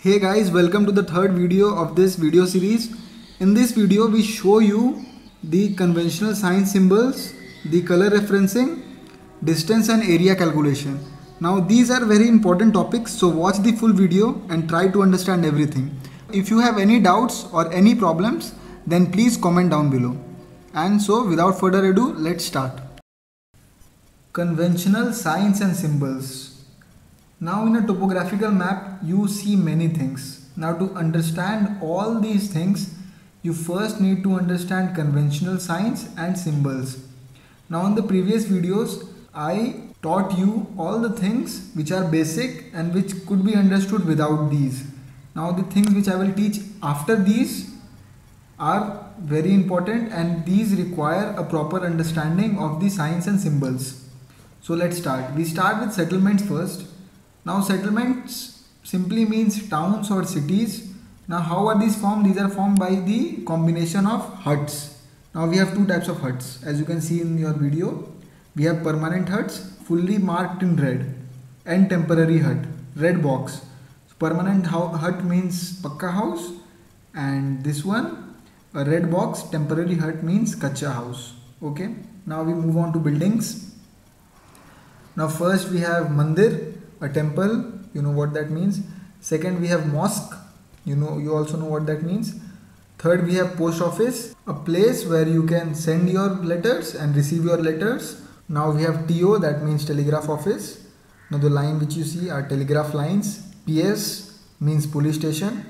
Hey guys, welcome to the third video of this video series. In this video we show you the conventional science symbols, the color referencing, distance and area calculation. Now these are very important topics, so watch the full video and try to understand everything. If you have any doubts or any problems, then please comment down below. And so without further ado, let's start. Conventional signs and symbols. Now in a topographical map you see many things. Now to understand all these things you first need to understand conventional signs and symbols. Now in the previous videos I taught you all the things which are basic and which could be understood without these. Now the things which I will teach after these are very important and these require a proper understanding of the signs and symbols. So let's start. We start with settlements first. Now settlements simply means towns or cities. Now how are these formed? These are formed by the combination of huts. Now we have two types of huts, as you can see in your video. We have permanent huts, fully marked in red, and temporary hut, red box. So permanent hut means pakka house, and this one, a red box, temporary hut means kacha house. Okay. Now we move on to buildings. Now first we have mandir, a temple, you know what that means. Second we have mosque, you also know what that means. Third we have post office, a place where you can send your letters and receive your letters. Now we have TO, that means telegraph office. Now the line which you see are telegraph lines. PS means police station,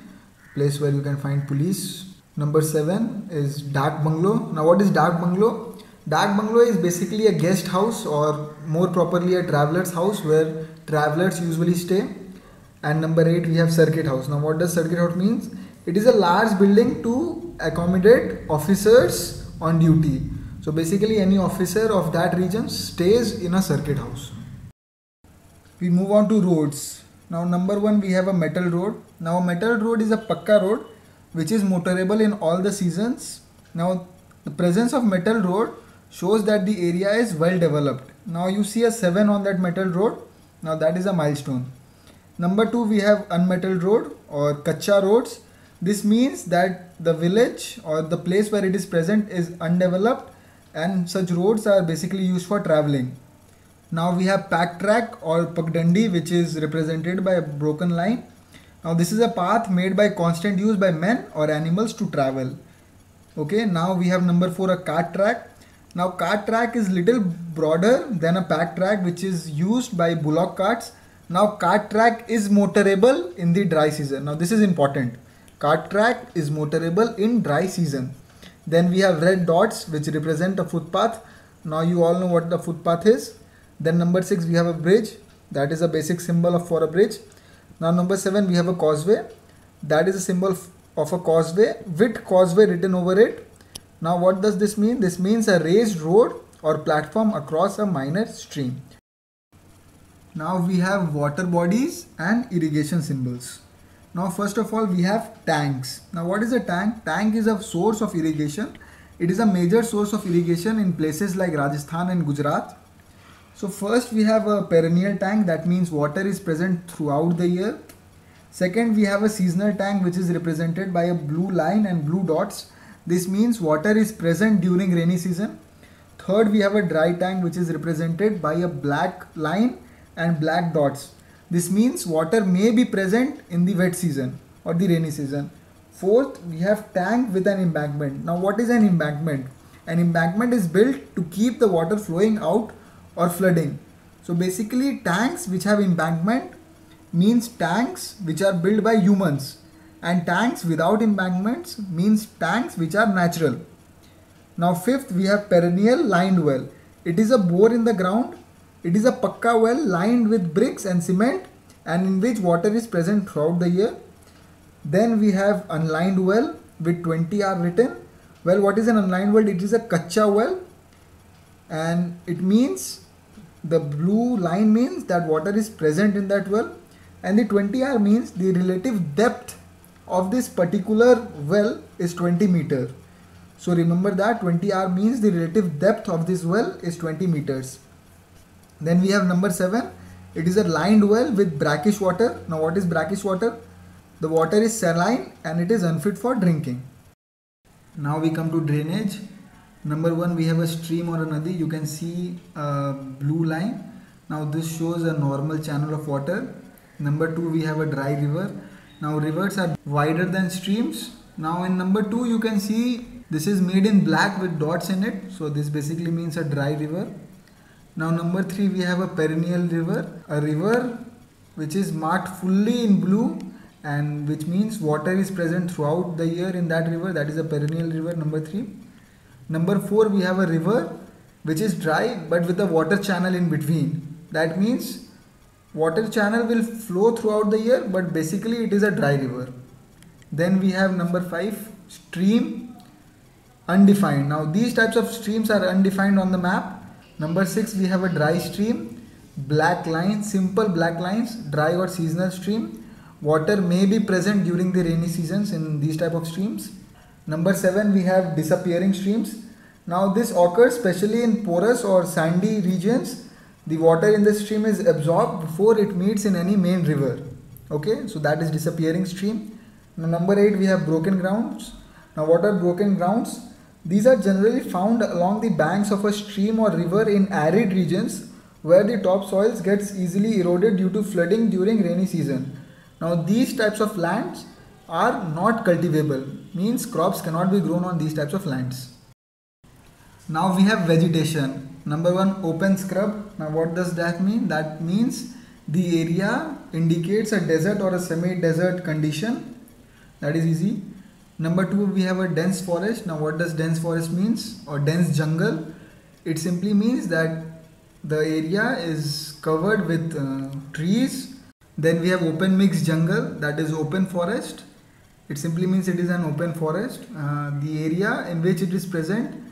place where you can find police. Number 7 is dak bungalow. Now what is dak bungalow? Dak bungalow is basically a guest house, or more properly a traveler's house, where travelers usually stay. And number 8 we have circuit house. Now what does circuit house means? It is a large building to accommodate officers on duty. So basically any officer of that region stays in a circuit house. We move on to roads. Now number 1 we have a metal road. Now metal road is a pakka road which is motorable in all the seasons. Now the presence of metal road shows that the area is well developed. Now you see a 7 on that metal road. Now that is a milestone. Number 2 we have unmetal road or kacha roads. This means that the village or the place where it is present is undeveloped, and such roads are basically used for traveling. Now we have pack track or pagdandi, which is represented by a broken line. Now this is a path made by constant use by men or animals to travel. Okay, now we have number 4, a cart track. Now cart track is little broader than a pack track, which is used by bullock carts. Now cart track is motorable in the dry season. Now this is important. Cart track is motorable in dry season. Then we have red dots which represent a footpath. Now you all know what the footpath is. Then number 6 we have a bridge. That is a basic symbol for a bridge. Now number 7 we have a causeway. That is a symbol of a causeway with causeway written over it. Now what does this mean? This means a raised road or platform across a minor stream. Now we have water bodies and irrigation symbols. Now first of all we have tanks. Now what is a tank? Tank is a source of irrigation. It is a major source of irrigation in places like Rajasthan and Gujarat. So first we have a perennial tank, that means water is present throughout the year. Second we have a seasonal tank, which is represented by a blue line and blue dots. This means water is present during rainy season. Third, we have a dry tank, which is represented by a black line and black dots. This means water may be present in the wet season or the rainy season. Fourth, we have tank with an embankment. Now, what is an embankment? An embankment is built to keep the water flowing out or flooding. So basically, tanks which have embankment means tanks which are built by humans. And tanks without embankments means tanks which are natural. Now fifth we have perennial lined well. It is a bore in the ground. It is a pakka well lined with bricks and cement, and in which water is present throughout the year. Then we have unlined well with 20R written. Well, what is an unlined well? It is a kacha well, and it means the blue line means that water is present in that well, and the 20R means the relative depth of this particular well is 20 meters. So remember that 20R means the relative depth of this well is 20 meters. Then we have number 7. It is a lined well with brackish water. Now what is brackish water? The water is saline and it is unfit for drinking. Now we come to drainage. Number one, we have a stream or a nadi. You can see a blue line. Now this shows a normal channel of water. Number two, we have a dry river. Now rivers are wider than streams. Now in number two, you can see this is made in black with dots in it. So this basically means a dry river. Now number three, we have a perennial river, a river which is marked fully in blue and which means water is present throughout the year in that river. That is a perennial river, number three. Number four, we have a river which is dry but with a water channel in between. That means water channel will flow throughout the year, but basically it is a dry river. Then we have number five, stream, undefined. Now these types of streams are undefined on the map. Number six, we have a dry stream, black lines, simple black lines, dry or seasonal stream. Water may be present during the rainy seasons in these type of streams. Number seven, we have disappearing streams. Now this occurs especially in porous or sandy regions. The water in the stream is absorbed before it meets in any main river. Okay, so that is disappearing stream. Now, number eight, we have broken grounds. Now what are broken grounds? These are generally found along the banks of a stream or river in arid regions where the topsoils gets easily eroded due to flooding during rainy season. Now these types of lands are not cultivable, means crops cannot be grown on these types of lands. Now we have vegetation. Number one, open scrub. Now what does that mean? That means the area indicates a desert or a semi-desert condition. That is easy. Number two, we have a dense forest. Now what does dense forest means, or dense jungle? It simply means that the area is covered with trees. Then we have open mixed jungle, that is open forest. It simply means it is an open forest. The area in which it is present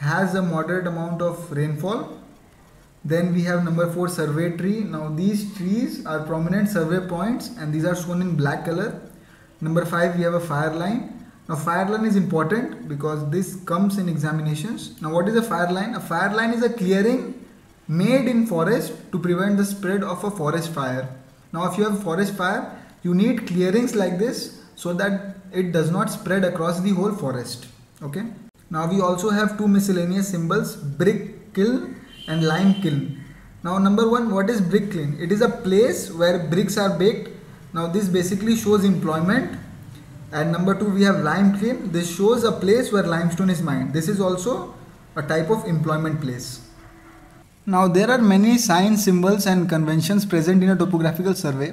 has a moderate amount of rainfall. Then we have number four, survey tree. Now these trees are prominent survey points and these are shown in black color. Number five, we have a fire line. Now fire line is important because this comes in examinations. Now what is a fire line? A fire line is a clearing made in forest to prevent the spread of a forest fire. Now if you have forest fire, you need clearings like this so that it does not spread across the whole forest. Okay. Now we also have two miscellaneous symbols, brick kiln and lime kiln. Now number one, what is brick kiln? It is a place where bricks are baked. Now this basically shows employment. And number two, we have lime kiln. This shows a place where limestone is mined. This is also a type of employment place. Now there are many signs, symbols and conventions present in a topographical survey.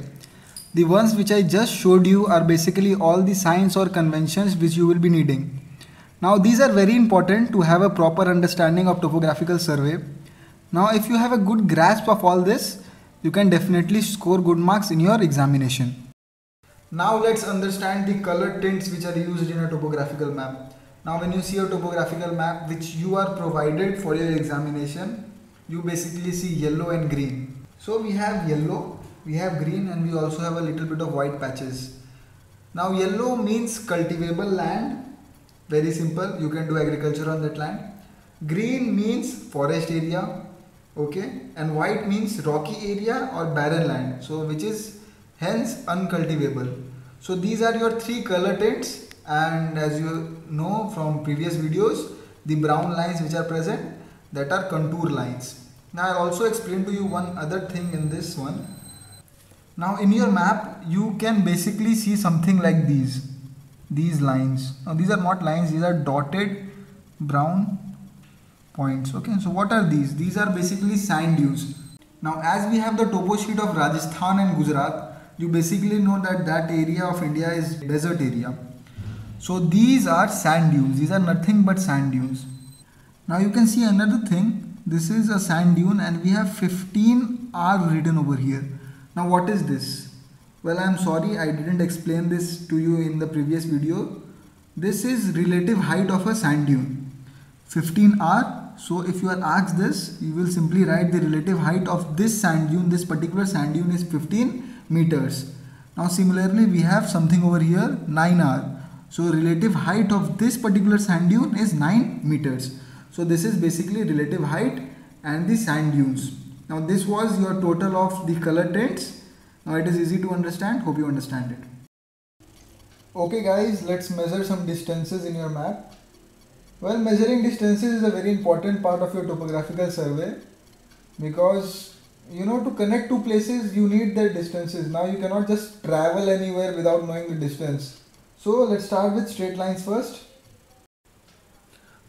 The ones which I just showed you are basically all the signs or conventions which you will be needing. Now these are very important to have a proper understanding of topographical survey. Now if you have a good grasp of all this, you can definitely score good marks in your examination. Now let's understand the color tints which are used in a topographical map. Now when you see a topographical map which you are provided for your examination, you basically see yellow and green. So we have yellow, we have green and we also have a little bit of white patches. Now yellow means cultivable land. Very simple, you can do agriculture on that land. Green means forest area, okay, and white means rocky area or barren land, so which is hence uncultivable. So these are your three color tints, and as you know from previous videos, the brown lines which are present, that are contour lines. Now I'll also explain to you one other thing in this one. Now in your map you can basically see something like these lines. Now these are not lines, these are dotted brown points. Okay, so what are these? These are basically sand dunes. Now as we have the topo sheet of Rajasthan and Gujarat, you basically know that that area of India is desert area. So these are sand dunes, these are nothing but sand dunes. Now you can see another thing, this is a sand dune and we have 15 R written over here. Now what is this? Well, I'm sorry, I didn't explain this to you in the previous video. This is relative height of a sand dune, 15R. So if you are asked this, you will simply write the relative height of this sand dune, this particular sand dune is 15 meters. Now similarly, we have something over here, 9R. So relative height of this particular sand dune is 9 meters. So this is basically relative height and the sand dunes. Now this was your total of the color tints. Now it is easy to understand, hope you understand it. Okay guys, let's measure some distances in your map. Well, measuring distances is a very important part of your topographical survey, because you know, to connect two places you need their distances. Now you cannot just travel anywhere without knowing the distance. So let's start with straight lines first.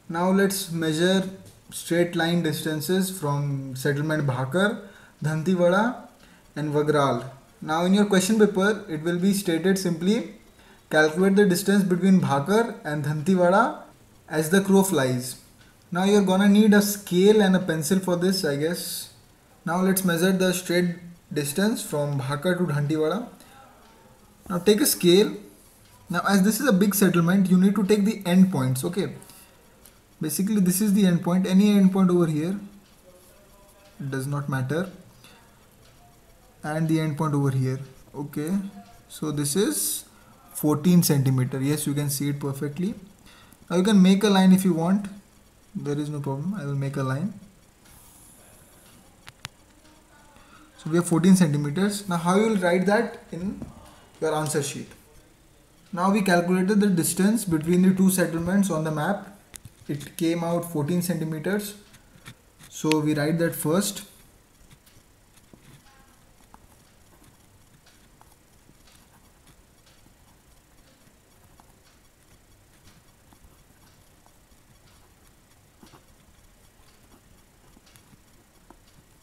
Now let's measure straight line distances from settlement Bhakar, Dhantiwada and Vagral. Now in your question paper it will be stated simply, calculate the distance between Bhakar and Dhantiwada as the crow flies. Now you're gonna need a scale and a pencil for this, I guess. Now let's measure the straight distance from Bhakar to Dhantiwada. Now take a scale. Now as this is a big settlement, you need to take the end points, okay? Basically this is the end point, any end point over here, it does not matter, and the end point over here, okay? So this is 14 centimeter. Yes, you can see it perfectly. Now you can make a line if you want, there is no problem. I will make a line. So we have 14 centimeters. Now how you will write that in your answer sheet. Now we calculated the distance between the two settlements on the map. It came out 14 centimeters, so we write that first.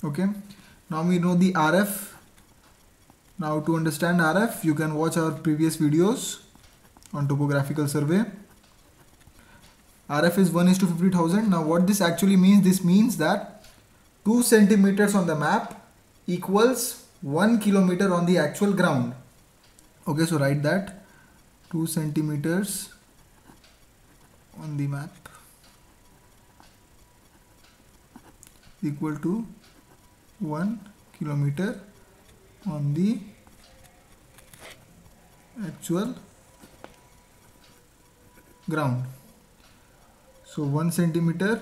Okay, now we know the RF. Now to understand RF, you can watch our previous videos on topographical survey. RF is 1:50,000. Now what this actually means, this means that 2 centimeters on the map equals 1 kilometer on the actual ground. Okay, so write that 2 centimeters on the map equal to 1 kilometer on the actual ground. So 1 centimeter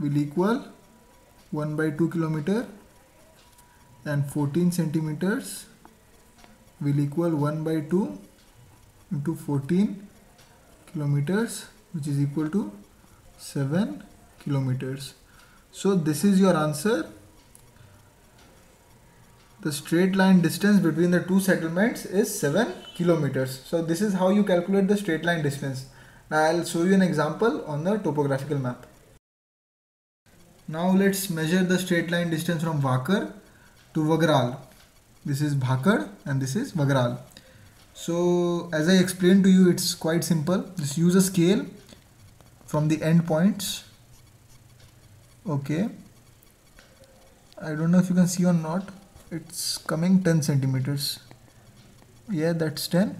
will equal 1/2 kilometer, and 14 centimeters will equal 1/2 into 14 kilometers, which is equal to 7 kilometers. So this is your answer. The straight line distance between the two settlements is 7 kilometers. So this is how you calculate the straight line distance. Now I'll show you an example on the topographical map. Now let's measure the straight line distance from Bhakar to Vagral. This is Bhakar and this is Vagral. So as I explained to you, it's quite simple. Just use a scale from the end points. Okay. I don't know if you can see or not. It's coming 10 centimeters. Yeah, that's 10.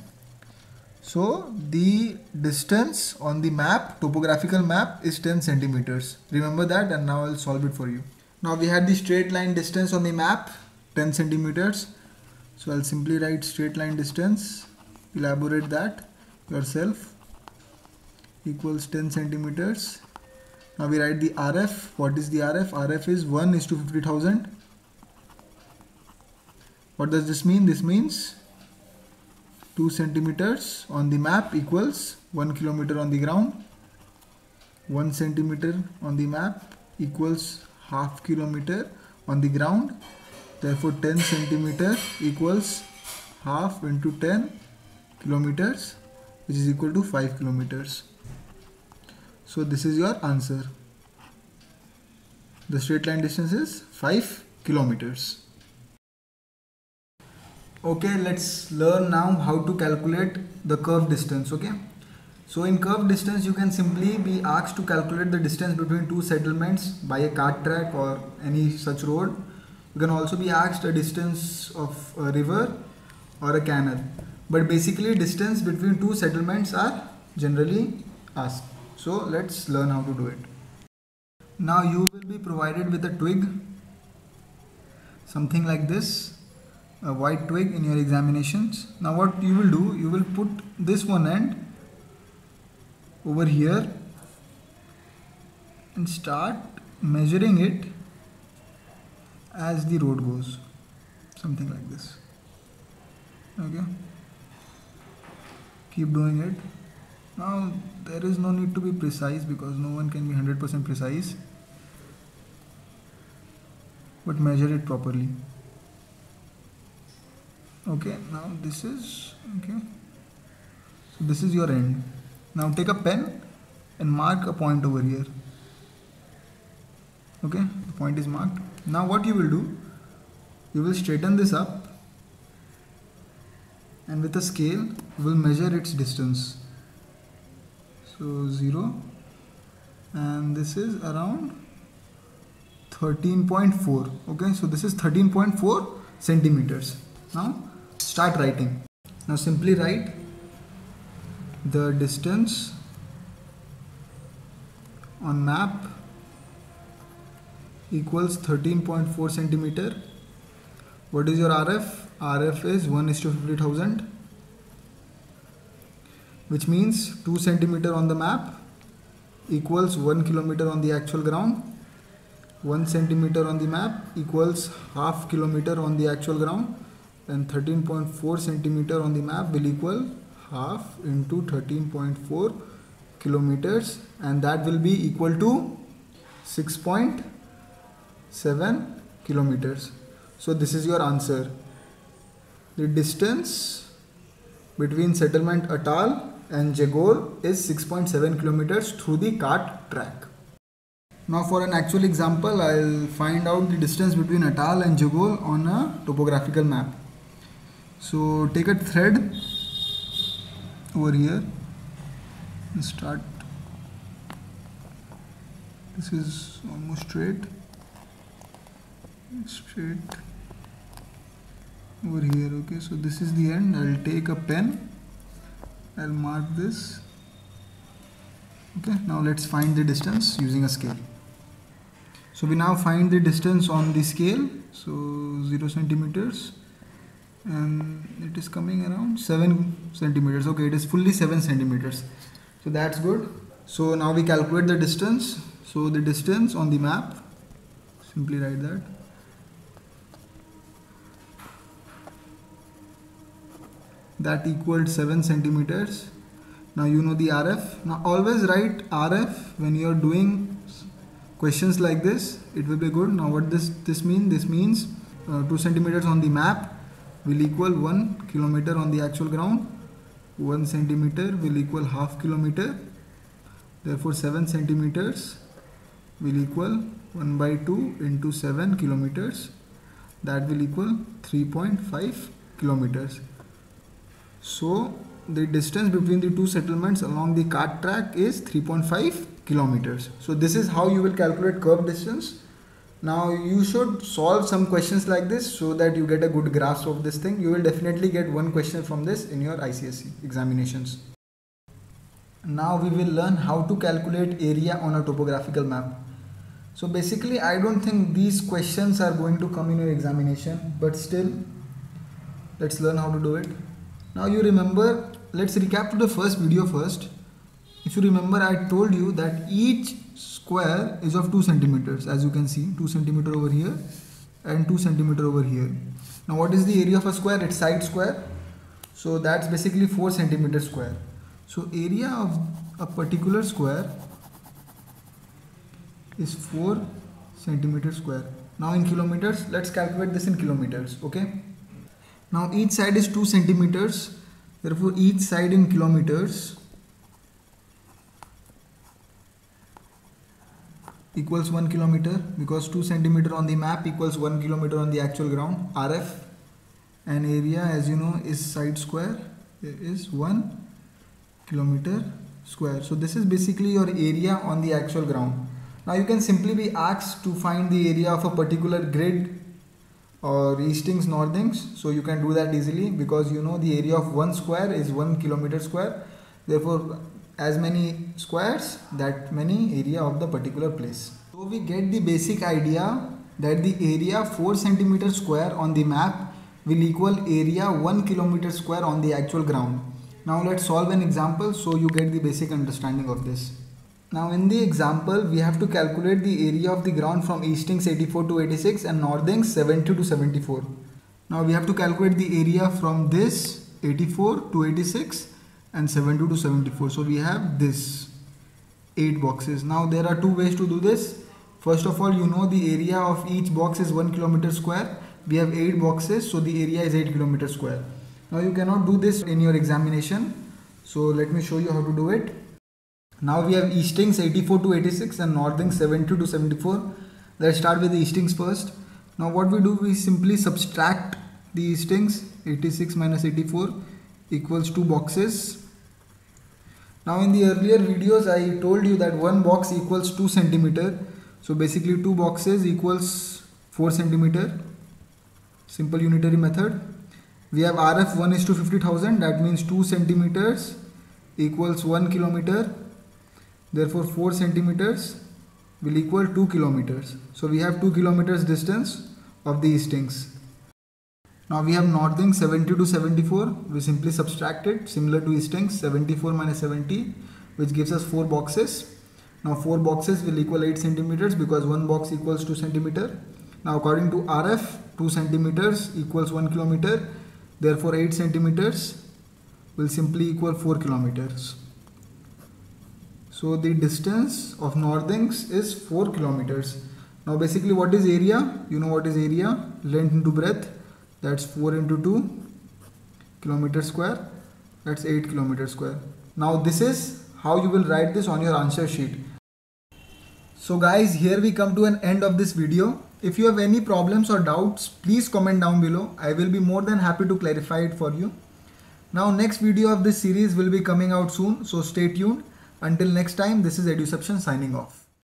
So the distance on the map, topographical map, is 10 centimeters. Remember that, and now I'll solve it for you. Now we had the straight line distance on the map, 10 centimeters. So I'll simply write straight line distance, elaborate that yourself, equals 10 centimeters. Now we write the RF. What is the RF? RF is 1:50,000. What does this mean? This means 2 centimeters on the map equals 1 kilometer on the ground. 1 centimeter on the map equals 1/2 kilometer on the ground. Therefore 10 centimeter equals 1/2 into 10 kilometers, which is equal to 5 kilometers. So this is your answer. The straight line distance is 5 kilometers. Okay, let's learn now how to calculate the curve distance. Okay, so in curve distance you can simply be asked to calculate the distance between two settlements by a cart track or any such road. You can also be asked a distance of a river or a canal, but basically distance between two settlements are generally asked. So let's learn how to do it. Now you will be provided with a twig, something like this, a white twig in your examinations. Now what you will do, you will put this one end over here and start measuring it as the road goes, something like this. Okay, keep doing it. Now there is no need to be precise because no one can be 100% precise, but measure it properly. Okay, now this is okay, so this is your end. Now take a pen and mark a point over here. Okay, the point is marked. Now what you will do, you will straighten this up and with a scale you will measure its distance. So 0, and this is around 13.4. okay, so this is 13.4 centimeters. Now start writing. Now simply write the distance on map equals 13.4 centimeter. What is your RF? RF is 1:50,000, which means 2 centimeter on the map equals 1 kilometer on the actual ground. 1 centimeter on the map equals half kilometer on the actual ground, and 13.4 centimeter on the map will equal half into 13.4 kilometers, and that will be equal to 6.7 kilometers. So this is your answer. The distance between settlement Atal and Jagor is 6.7 kilometers through the cart track. Now for an actual example, I'll find out the distance between Atal and Jagor on a topographical map. So take a thread over here and start. This is almost straight over here. Okay, so this is the end. I'll take a pen, I'll mark this. Okay, now let's find the distance using a scale. So we now find the distance on the scale. So 0 centimeters, and it is coming around 7 centimeters. Okay, it is fully 7 centimeters. So that's good. So now we calculate the distance. So the distance on the map, simply write that. That equals 7 centimeters. Now you know the RF. Now always write RF when you are doing questions like this. It will be good. Now what this means? This means 2 centimeters on the map will equal 1 kilometer on the actual ground. 1 centimeter will equal half kilometer. Therefore 7 centimeters will equal 1 by 2 into 7 kilometers. That will equal 3.5 kilometers. So the distance between the two settlements along the cart track is 3.5 kilometers. So this is how you will calculate curve distance. Now you should solve some questions like this so that you get a good grasp of this thing. You will definitely get one question from this in your ICSE examinations. Now we will learn how to calculate area on a topographical map. So basically I don't think these questions are going to come in your examination, but still let's learn how to do it. Now you remember, let's recap to the first video first. If you remember, I told you that each square is of 2 centimeters, as you can see, 2 centimeter over here and 2 centimeter over here. Now what is the area of a square? It's side square. So that's basically 4 centimeter square. So area of a particular square is 4 centimeter square. Now in kilometers, let's calculate this in kilometers. Okay. Now each side is 2 centimeters, therefore each side in kilometers equals 1 kilometer, because 2 centimeter on the map equals 1 kilometer on the actual ground, RF, and area, as you know, is side square, is 1 kilometer square. So this is basically your area on the actual ground. Now you can simply be asked to find the area of a particular grid or eastings, northings, so you can do that easily, because you know the area of one square is 1 kilometer square. Therefore as many squares, that many area of the particular place. So we get the basic idea that the area 4 centimeter square on the map will equal area 1 kilometer square on the actual ground. Now let's solve an example so you get the basic understanding of this. Now in the example, we have to calculate the area of the ground from eastings 84 to 86 and northings 70 to 74. Now we have to calculate the area from this 84 to 86 and 72 to 74. So we have this 8 boxes. Now there are two ways to do this. First of all, you know the area of each box is 1 km². We have 8 boxes, so the area is 8 km². Now you cannot do this in your examination. So let me show you how to do it. Now we have Eastings 84 to 86 and Northings 72 to 74. Let's start with the Eastings first. Now what we do, we simply subtract the Eastings. 86 minus 84 equals 2 boxes. Now in the earlier videos I told you that one box equals 2 cm. So basically 2 boxes equals 4 cm. Simple unitary method. We have RF 1:50,000, that means 2 cm equals 1 km. Therefore 4 cm will equal 2 km. So we have 2 km distance of the Eastings. Now we have Northings 70 to 74. We simply subtract it, similar to Eastings, 74 minus 70, which gives us 4 boxes. Now 4 boxes will equal 8 cm because 1 box equals 2 cm. Now according to RF, 2 cm equals 1 km. Therefore 8 cm will simply equal 4 km. So the distance of Northings is 4 km. Now basically what is area? You know what is area? Length into breadth. That's 4 into 2 km². That's 8 km². Now this is how you will write this on your answer sheet. So guys, here we come to an end of this video. If you have any problems or doubts, please comment down below. I will be more than happy to clarify it for you. Now next video of this series will be coming out soon, so stay tuned. Until next time, this is EduCeption signing off.